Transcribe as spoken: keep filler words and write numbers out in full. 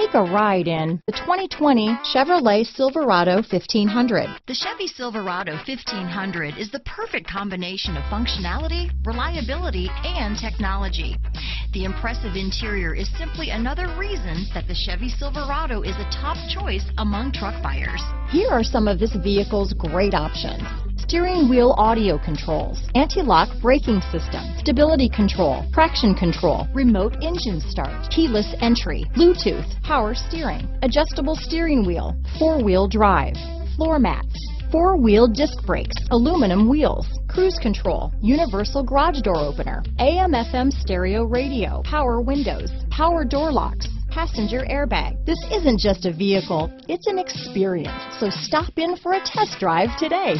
Take a ride in the twenty twenty Chevrolet Silverado fifteen hundred. The Chevy Silverado fifteen hundred is the perfect combination of functionality, reliability, and technology. The impressive interior is simply another reason that the Chevy Silverado is a top choice among truck buyers. Here are some of this vehicle's great options: steering wheel audio controls, anti-lock braking system, stability control, traction control, remote engine start, keyless entry, Bluetooth, power steering, adjustable steering wheel, four-wheel drive, floor mats, four-wheel disc brakes, aluminum wheels, cruise control, universal garage door opener, A M F M stereo radio, power windows, power door locks, passenger airbag. This isn't just a vehicle, it's an experience. So stop in for a test drive today.